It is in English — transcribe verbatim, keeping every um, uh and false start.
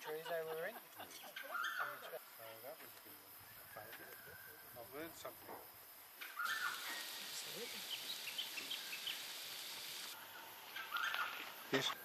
trees they were in. So that was a good one. I've learned something. Absolutely. This